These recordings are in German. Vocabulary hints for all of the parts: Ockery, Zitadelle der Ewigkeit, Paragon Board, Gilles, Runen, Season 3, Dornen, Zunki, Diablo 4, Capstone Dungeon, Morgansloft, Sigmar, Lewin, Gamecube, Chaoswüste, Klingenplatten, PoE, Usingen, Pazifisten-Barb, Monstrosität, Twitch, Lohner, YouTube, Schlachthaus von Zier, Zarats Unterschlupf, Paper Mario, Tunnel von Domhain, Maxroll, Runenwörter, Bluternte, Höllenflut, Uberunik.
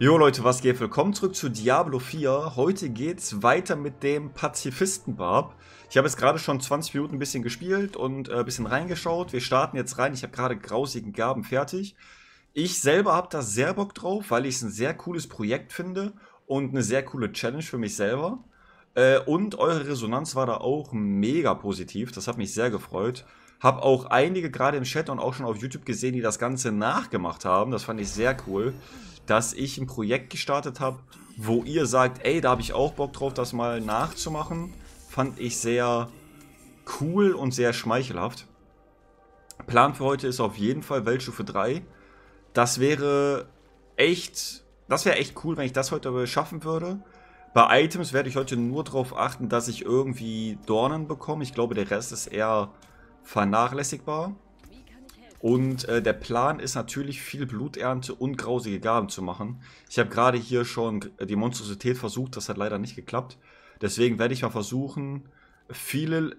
Jo Leute, was geht? Willkommen zurück zu Diablo 4. Heute geht's weiter mit dem Pazifisten-Barb. Ich habe jetzt gerade schon 20 Minuten ein bisschen gespielt und ein bisschen reingeschaut. Wir starten jetzt rein. Ich habe gerade grausigen Gaben fertig. Ich selber habe da sehr Bock drauf, weil ich es ein sehr cooles Projekt finde und eine sehr coole Challenge für mich selber. Und eure Resonanz war da auch mega positiv. Das hat mich sehr gefreut. Hab auch einige gerade im Chat und auch schon auf YouTube gesehen, die das Ganze nachgemacht haben. Das fand ich sehr cool, dass ich ein Projekt gestartet habe, wo ihr sagt, ey, da habe ich auch Bock drauf, das mal nachzumachen. Fand ich sehr cool und sehr schmeichelhaft. Plan für heute ist auf jeden Fall Weltstufe 3. Das wäre echt cool, wenn ich das heute schaffen würde. Bei Items werde ich heute nur darauf achten, dass ich irgendwie Dornen bekomme. Ich glaube, der Rest ist eher vernachlässigbar. Und der Plan ist natürlich, viel Bluternte und grausige Gaben zu machen. Ich habe gerade hier schon die Monstrosität versucht, das hat leider nicht geklappt. Deswegen werde ich mal versuchen, viele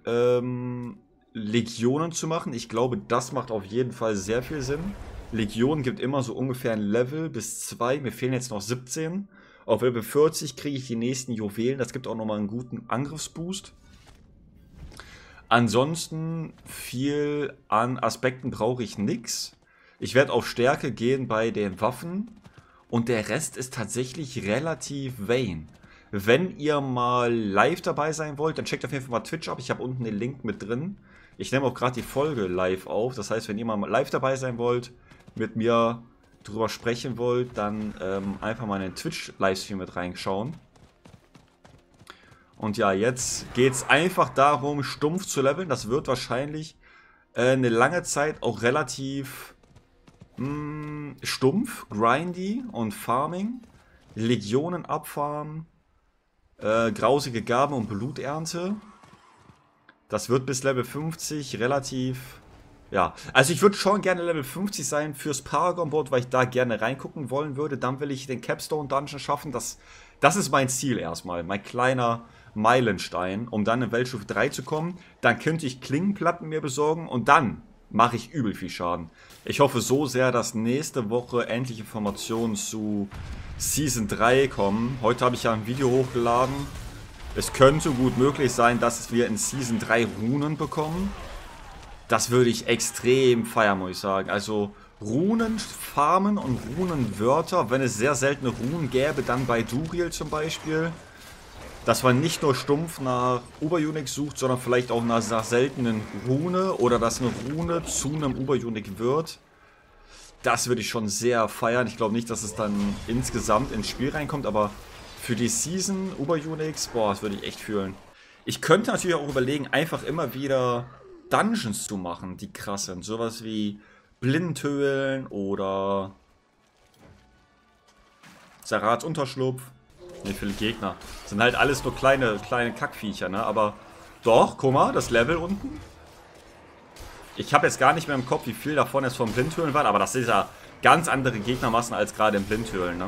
Legionen zu machen. Ich glaube, das macht auf jeden Fall sehr viel Sinn. Legionen gibt immer so ungefähr ein Level bis 2. Mir fehlen jetzt noch 17. Auf Level 40 kriege ich die nächsten Juwelen. Das gibt auch nochmal einen guten Angriffsboost. Ansonsten viel an Aspekten brauche ich nichts. Ich werde auf Stärke gehen bei den Waffen. Und der Rest ist tatsächlich relativ vain. Wenn ihr mal live dabei sein wollt, dann checkt auf jeden Fall mal Twitch ab. Ich habe unten den Link mit drin. Ich nehme auch gerade die Folge live auf. Das heißt, wenn ihr mal live dabei sein wollt, mit mir drüber sprechen wollt, dann einfach mal in den Twitch-Livestream mit reinschauen. Und ja, jetzt geht es einfach darum, stumpf zu leveln. Das wird wahrscheinlich eine lange Zeit auch relativ stumpf, grindy und farming. Legionen abfarmen, grausige Gaben und Bluternte. Das wird bis Level 50 relativ... Ja, also ich würde schon gerne Level 50 sein fürs Paragon Board, weil ich da gerne reingucken wollen würde. Dann will ich den Capstone Dungeon schaffen. Das ist mein Ziel erstmal, mein kleiner Meilenstein, um dann in Weltstufe 3 zu kommen. Dann könnte ich Klingenplatten mir besorgen und dann mache ich übel viel Schaden. Ich hoffe so sehr, dass nächste Woche endlich Informationen zu Season 3 kommen. Heute habe ich ja ein Video hochgeladen. Es könnte gut möglich sein, dass wir in Season 3 Runen bekommen. Das würde ich extrem feiern, muss ich sagen. Also Runen farmen und Runenwörter, wenn es sehr seltene Runen gäbe, dann bei Duriel zum Beispiel. Dass man nicht nur stumpf nach Uberunik sucht, sondern vielleicht auch nach seltenen Rune oder dass eine Rune zu einem Uberunik wird. Das würde ich schon sehr feiern. Ich glaube nicht, dass es dann insgesamt ins Spiel reinkommt, aber für die Season Uberuniks, boah, das würde ich echt fühlen. Ich könnte natürlich auch überlegen, einfach immer wieder Dungeons zu machen, die krass sind. Sowas wie Blindhöhlen oder Zarats Unterschlupf. Ne, viele Gegner. Das sind halt alles nur kleine Kackviecher, ne? Aber doch, guck mal, das Level unten. Ich habe jetzt gar nicht mehr im Kopf, wie viel davon jetzt von Blindhöhlen waren, aber das ist ja ganz andere Gegnermassen als gerade in Blindhöhlen, ne?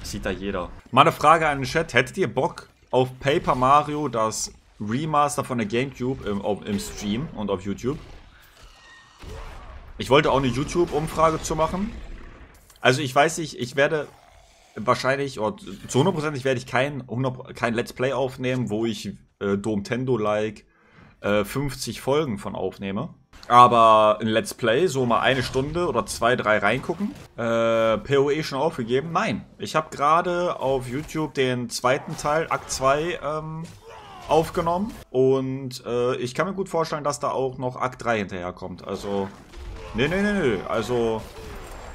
Das sieht da jeder. Mal eine Frage an den Chat. Hättet ihr Bock auf Paper Mario, das Remaster von der Gamecube im Stream und auf YouTube? Ich wollte auch eine YouTube-Umfrage zu machen. Also ich weiß nicht, ich werde wahrscheinlich, oder zu 100% werde ich kein Let's Play aufnehmen, wo ich Domtendo-like 50 Folgen von aufnehme. Aber ein Let's Play, so mal eine Stunde oder 2, 3 reingucken. PoE schon aufgegeben? Nein. Ich habe gerade auf YouTube den zweiten Teil, Akt 2, aufgenommen. Und ich kann mir gut vorstellen, dass da auch noch Akt 3 hinterherkommt. Also, nee. Also,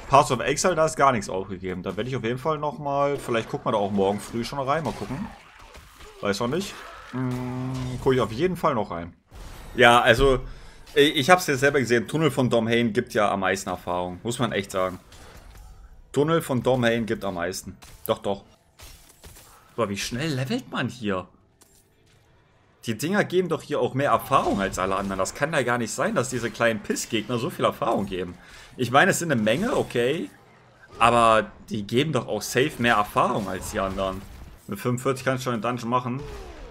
Path of Exile, da ist gar nichts aufgegeben. Da werde ich auf jeden Fall nochmal, vielleicht gucken wir da auch morgen früh schon rein. Mal gucken. Weiß noch nicht. Gucke ich auf jeden Fall noch rein. Ja, also... Ich habe es jetzt selber gesehen, Tunnel von Domhain gibt ja am meisten Erfahrung, muss man echt sagen. Tunnel von Domhain gibt am meisten. Doch. Aber wie schnell levelt man hier? Die Dinger geben doch hier auch mehr Erfahrung als alle anderen. Das kann ja gar nicht sein, dass diese kleinen Pissgegner so viel Erfahrung geben. Ich meine, es sind eine Menge, okay. Aber die geben doch auch safe mehr Erfahrung als die anderen. Mit 45 kann ich schon einen Dungeon machen.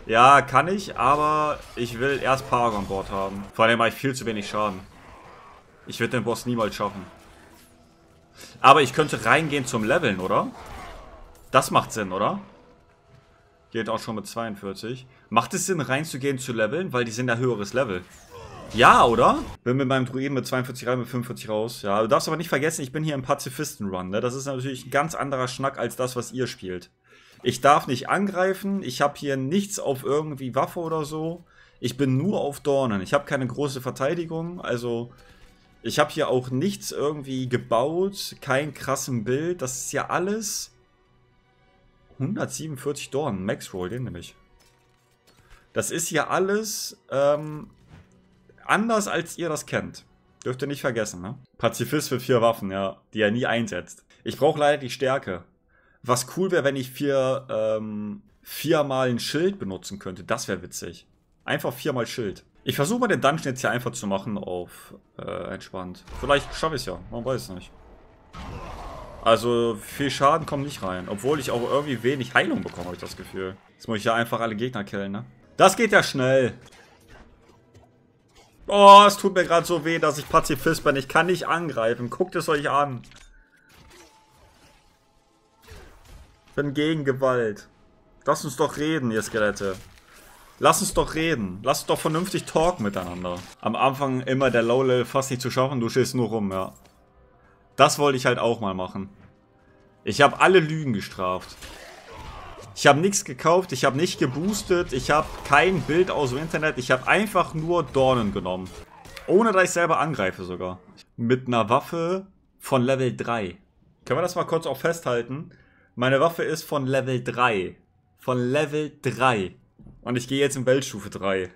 Ja, kann ich, aber ich will erst Paragon Board haben. Vor allem mache ich viel zu wenig Schaden. Ich werde den Boss niemals schaffen. Aber ich könnte reingehen zum Leveln, oder? Das macht Sinn, oder? Geht auch schon mit 42. Macht es Sinn, reinzugehen zu leveln? Weil die sind ja höheres Level. Ja, oder? Bin mit meinem Druiden mit 42 rein, mit 45 raus. Ja, du darfst aber nicht vergessen, ich bin hier im Pazifisten-Run, ne? Das ist natürlich ein ganz anderer Schnack als das, was ihr spielt. Ich darf nicht angreifen. Ich habe hier nichts auf irgendwie Waffe oder so. Ich bin nur auf Dornen. Ich habe keine große Verteidigung. Also, ich habe hier auch nichts irgendwie gebaut. Kein krassen Bild. Das ist ja alles 147 Dornen. Maxroll, den nehme ich. Das ist hier alles anders, als ihr das kennt. Dürft ihr nicht vergessen, ne? Pazifist für 4 Waffen, ja. Die er nie einsetzt. Ich brauche leider die Stärke. Was cool wäre, wenn ich viermal ein Schild benutzen könnte. Das wäre witzig. Einfach 4-mal Schild. Ich versuche mal den Dungeon jetzt hier einfach zu machen auf entspannt. Vielleicht schaffe ich es ja. Man weiß es nicht. Also viel Schaden kommt nicht rein. Obwohl ich auch irgendwie wenig Heilung bekomme, habe ich das Gefühl. Jetzt muss ich ja einfach alle Gegner killen, ne? Das geht ja schnell. Oh, es tut mir gerade so weh, dass ich Pazifist bin. Ich kann nicht angreifen. Guckt es euch an. Bin gegen Gewalt. Lasst uns doch reden, ihr Skelette. Lasst uns doch reden. Lasst uns doch vernünftig talken miteinander. Am Anfang immer der Low-Level fast nicht zu schaffen, du stehst nur rum, ja. Das wollte ich halt auch mal machen. Ich habe alle Lügen gestraft. Ich habe nichts gekauft, ich habe nicht geboostet, ich habe kein Bild aus dem Internet, ich habe einfach nur Dornen genommen. Ohne, dass ich selber angreife sogar. Mit einer Waffe von Level 3. Können wir das mal kurz auch festhalten? Meine Waffe ist von Level 3. Von Level 3. Und ich gehe jetzt in Weltstufe 3.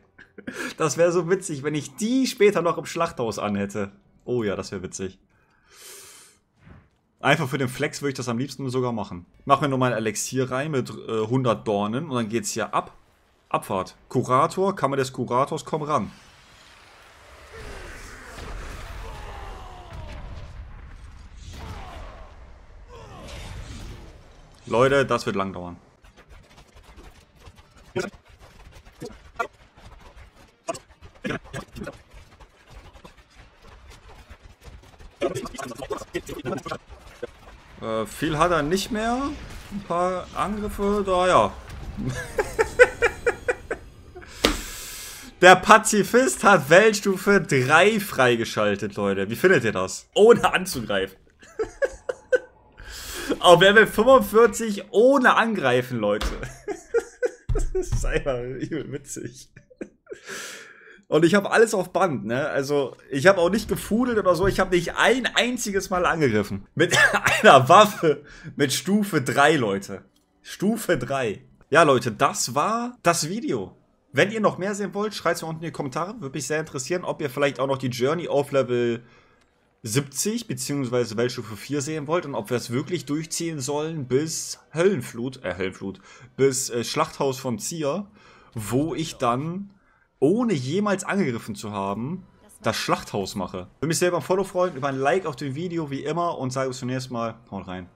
Das wäre so witzig, wenn ich die später noch im Schlachthaus anhätte. Oh ja, das wäre witzig. Einfach für den Flex würde ich das am liebsten sogar machen. Machen wir nur mal ein Elixier rein mit 100 Dornen und dann geht's hier ab. Abfahrt. Kurator, Kammer des Kurators, komm ran. Leute, das wird lang dauern. Viel hat er nicht mehr. Ein paar Angriffe, da ja. Der Pazifist hat Weltstufe 3 freigeschaltet, Leute. Wie findet ihr das? Ohne anzugreifen. Auf Level 45 ohne angreifen, Leute. Das ist einfach übel witzig. Und ich habe alles auf Band, ne? Also, ich habe auch nicht gefudelt oder so. Ich habe nicht ein einziges Mal angegriffen. Mit einer Waffe. Mit Stufe 3, Leute. Stufe 3. Ja, Leute, das war das Video. Wenn ihr noch mehr sehen wollt, schreibt es mir unten in die Kommentare. Würde mich sehr interessieren, ob ihr vielleicht auch noch die Journey auf Level 70 bzw. Weltstufe 4 sehen wollt und ob wir es wirklich durchziehen sollen bis Höllenflut, bis Schlachthaus von Zier, wo ich dann, ohne jemals angegriffen zu haben, das Schlachthaus mache. Würde mich selber ein Follow freuen, über ein Like auf dem Video wie immer und sage bis zum nächsten Mal. Haut rein.